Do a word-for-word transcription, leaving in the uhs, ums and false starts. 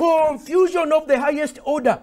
confusion of the highest order.